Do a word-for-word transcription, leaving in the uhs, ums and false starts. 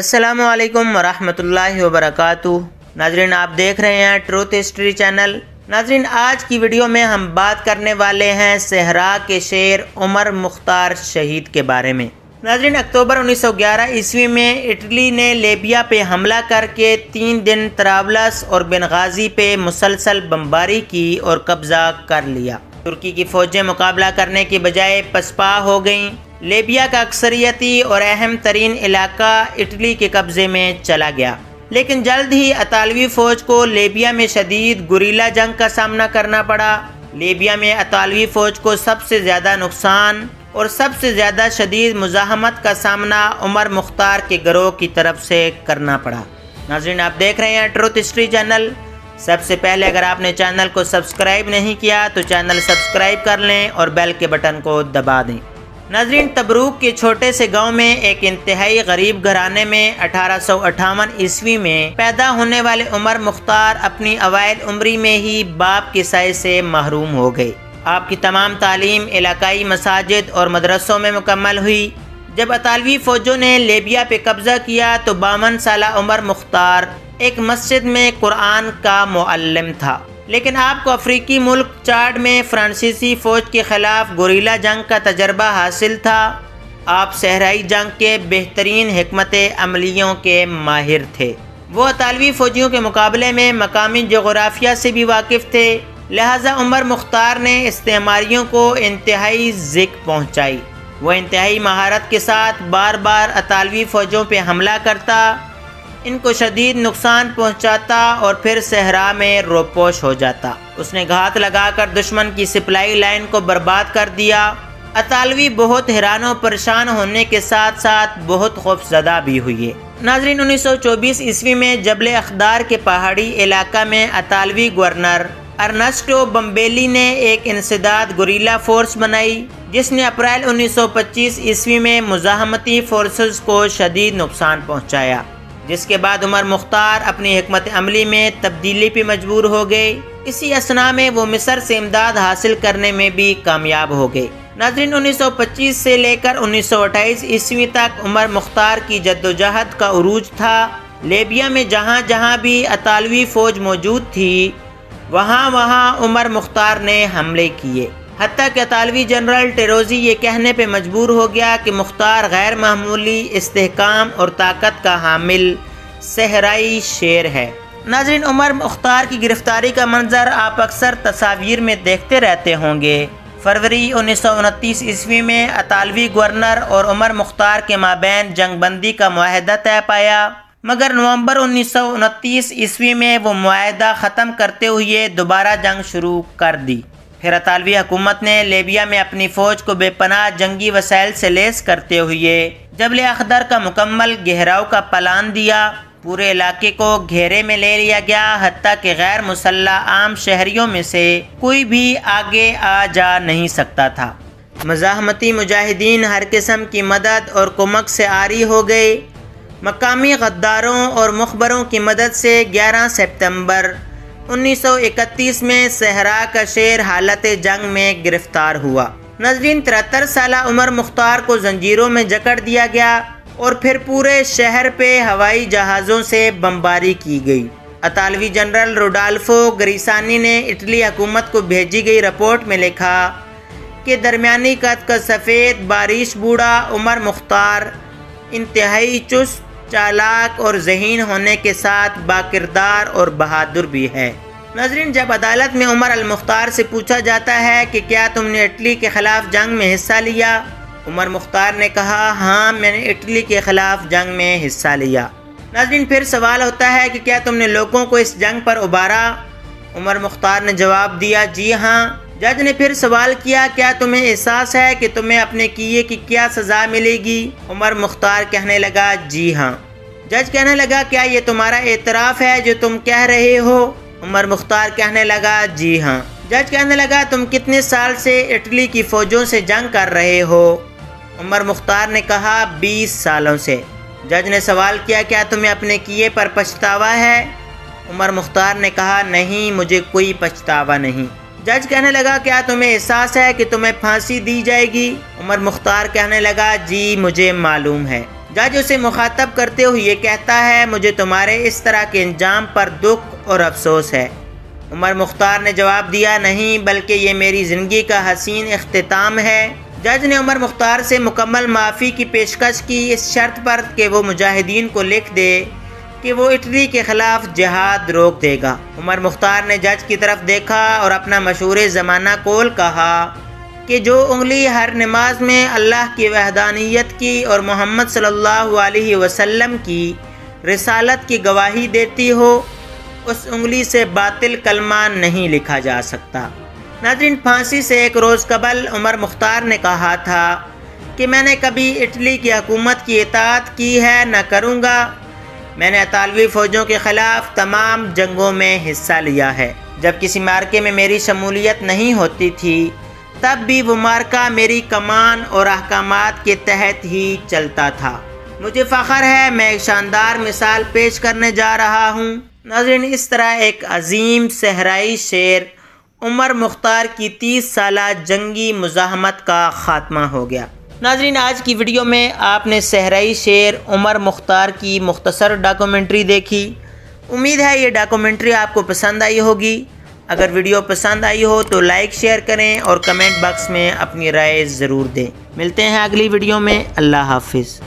अस्सलामुअलैकुम वरहमतुल्लाहि वबरकातुह। नाजरीन, आप देख रहे हैं ट्रुथ हिस्ट्री चैनल। नाजरीन, आज की वीडियो में हम बात करने वाले हैं सहरा के शेर उमर मुख्तार शहीद के बारे में। नाजरीन, अक्टूबर उन्नीस सौ ग्यारह ईस्वी में इटली ने लीबिया पे हमला करके तीन दिन त्रावलस और बिन गाज़ी पे मुसलसल बमबारी की और कब्जा कर लिया। तुर्की की फ़ौजें मुकाबला करने की बजाय पसपा हो गईं। लीबिया का अक्सरियती और अहम तरीन इलाका इटली के कब्ज़े में चला गया, लेकिन जल्द ही अतालवी फ़ौज को लीबिया में शदीद गुरीला जंग का सामना करना पड़ा। लीबिया में अतालवी फ़ौज को सबसे ज़्यादा नुकसान और सबसे ज़्यादा शदीद मुज़ाहमत का सामना उमर मुख्तार के गिरोह की तरफ से करना पड़ा। नाज़रीन, आप देख रहे हैं ट्रुथ हिस्ट्री चैनल। सबसे पहले अगर आपने चैनल को सब्सक्राइब नहीं किया तो चैनल सब्सक्राइब कर लें और बेल के बटन को दबा दें। नाजरीन, तबरूक के छोटे से गांव में एक इंतहाई गरीब घराने में अठारह सौ अट्ठावन ईस्वी में पैदा होने वाले उमर मुख्तार अपनी अवाइल उम्री में ही बाप के साए से महरूम हो गए। आपकी तमाम तालीम इलाकाई मसाजिद और मदरसों में मुकम्मल हुई। जब अतालवी फ़ौजों ने लीबिया पे कब्ज़ा किया तो बावन साला उमर मुख्तार एक मस्जिद में कुरान का मुअल्लिम था, लेकिन आपको अफ्रीकी मुल्क चाड में फ्रांसीसी फ़ौज के ख़िलाफ़ गुरीला जंग का तजर्बा हासिल था। आप सहराई जंग के बेहतरीन हिकमत अमलियों के माहिर थे। वो अतालवी फ़ौजियों के मुकाबले में मकामी जोग्राफिया से भी वाकिफ़ थे, लिहाजा उमर मुख्तार ने इस्तेमारियों को इंतहाई जिक पहुँचाई। वह इंतहाई महारत के साथ बार बार अतालवी फ़ौजों पर हमला करता, इनको शदीद नुकसान पहुंचाता और फिर सहरा में रोपोश हो जाता। उसने घात लगाकर दुश्मन की सप्लाई लाइन को बर्बाद कर दिया। अतालवी बहुत हैरान और परेशान होने के साथ साथ बहुत खौफजदा भी हुए। नाजरीन, उन्नीस सौ चौबीस ईस्वी में जबल अखदार के पहाड़ी इलाका में अतालवी गवर्नर अरनेस्टो बम्बेली ने एक इंसदाद गुरीला फोर्स बनाई, जिसने अप्रैल उन्नीस सौ पच्चीस ईस्वी में मुजाहमती फोर्सेस को शदीद नुकसान पहुँचाया, जिसके बाद उमर मुख्तार अपनी हिकमत अमली में तब्दीली पे मजबूर हो गए। इसी असना में वो मिस्र से इमदाद हासिल करने में भी कामयाब हो गए। नाजरीन, उन्नीस सौ पच्चीस से लेकर उन्नीस सौ अट्ठाईस ईस्वी तक उमर मुख्तार की जद्दोजहद का उरूज था। लीबिया में जहाँ जहाँ भी अतालवी फ़ौज मौजूद थी, वहाँ वहाँ उमर मुख्तार ने हमले किए। हत्ता कि अतालवी जनरल टेरोजी ये कहने पे मजबूर हो गया कि मुख्तार गैर मामूली इस्तेहकाम और ताकत का हामिल सहराई शेर है। नाजरीन, उमर मुख्तार की गिरफ्तारी का मंजर आप अक्सर तस्वीर में देखते रहते होंगे। फरवरी उन्नीस सौ उनतीस ईस्वी में अतालवी गवर्नर और उमर मुख्तार के माबैन जंगबंदी का मुआहदा तय पाया, मगर नवंबर उन्नीस सौ उनतीस ईस्वी में वो मुआहदा ख़त्म करते हुए दोबारा जंग शुरू कर दी। फिर अतालवी हुकूमत ने लीबिया में अपनी फ़ौज को बेपनाह जंगी वसाइल से लैस करते हुए जबल अखदर का मुकम्मल घेराव का प्लान दिया। पूरे इलाके को घेरे में ले लिया गया, हत्ता कि गैर मुसल्ला आम शहरियों में से कोई भी आगे आ जा नहीं सकता था। मज़ाहमती मुजाहिदीन हर किस्म की मदद और कुमक से आरी हो गए। मकामी गद्दारों और मुखबरों की मदद से ग्यारह सितंबर उन्नीस सौ इकतीस में सहरा का शेर हालत जंग में गिरफ्तार हुआ। नाजरीन, तिहत्तर साला उमर मुख्तार को जंजीरों में जकड़ दिया गया और फिर पूरे शहर पे हवाई जहाज़ों से बमबारी की गई। अतालवी जनरल रोडाल्फो ग्रिसानी ने इटली हुकूमत को भेजी गई रिपोर्ट में लिखा कि दरमियानी कद का सफ़ेद बारिश बूढ़ा उमर मुख्तार इंतहाई चुस्त, चालाक और ज़हीन होने के साथ बाकिरदार और बहादुर भी है। नाजरीन, जब अदालत में उमर अल मुख्तार से पूछा जाता है कि क्या तुमने इटली के ख़िलाफ़ जंग में हिस्सा लिया, उमर मुख्तार ने कहा, हाँ, मैंने इटली के ख़िलाफ़ जंग में हिस्सा लिया। नाजरीन, फिर सवाल होता है कि क्या तुमने लोगों को इस जंग पर उबारा? उमर मुख्तार ने जवाब दिया, जी हाँ। जज ने फिर सवाल किया, क्या तुम्हें एहसास है कि तुम्हें अपने किए की क्या सज़ा मिलेगी? उमर मुख्तार कहने लगा, जी हाँ। जज कहने लगा, क्या ये तुम्हारा एतराफ़ है जो तुम कह रहे हो? उमर मुख्तार कहने लगा, जी हाँ। जज कहने लगा, तुम कितने साल से इटली की फ़ौजों से जंग कर रहे हो? उमर मुख्तार ने कहा, बीस सालों से। जज ने सवाल किया, क्या तुम्हें अपने किए पर पछतावा है? उमर मुख्तार ने कहा, नहीं, मुझे कोई पछतावा नहीं। जज कहने लगा, क्या तुम्हें एहसास है कि तुम्हें फांसी दी जाएगी? उमर मुख्तार कहने लगा, जी मुझे मालूम है। जज उसे मुखातब करते हुए कहता है, मुझे तुम्हारे इस तरह के अंजाम पर दुख और अफसोस है। उमर मुख्तार ने जवाब दिया, नहीं बल्कि ये मेरी ज़िंदगी का हसीन इख्तिताम है। जज ने उमर मुख्तार से मुकम्मल माफ़ी की पेशकश की, इस शर्त पर कि वो मुजाहिदीन को लिख दे कि वो इटली के ख़िलाफ़ जिहाद रोक देगा। उमर मुख्तार ने जज की तरफ देखा और अपना मशहूर ज़माना कौल कहा कि जो उंगली हर नमाज में अल्लाह की वहदानियत की और मोहम्मद सल्लल्लाहु अलैहि वसल्लम की रिसालत की गवाही देती हो, उस उंगली से बातिल कलमा नहीं लिखा जा सकता। नाज़रीन, फांसी से एक रोज़ कबल उमर मुख्तार ने कहा था कि मैंने कभी इटली की हुकूमत की इताअत की है ना करूँगा। मैंने इतालवी फ़ौजों के ख़िलाफ़ तमाम जंगों में हिस्सा लिया है। जब किसी मार्के में मेरी शमूलियत नहीं होती थी, तब भी वो मार्का मेरी कमान और अहकामात के तहत ही चलता था। मुझे फ़ख्र है मैं एक शानदार मिसाल पेश करने जा रहा हूँ। नाज़रीन, इस तरह एक अजीम सहराई शेर उमर मुख्तार की तीस साल जंगी मुज़ाहमत का ख़ात्मा हो गया। नाज़रीन, आज की वीडियो में आपने सहराई शेर उमर मुख्तार की मुख्तसर डॉक्यूमेंट्री देखी। उम्मीद है ये डॉक्यूमेंट्री आपको पसंद आई होगी। अगर वीडियो पसंद आई हो तो लाइक शेयर करें और कमेंट बॉक्स में अपनी राय ज़रूर दें। मिलते हैं अगली वीडियो में। अल्लाह हाफिज़।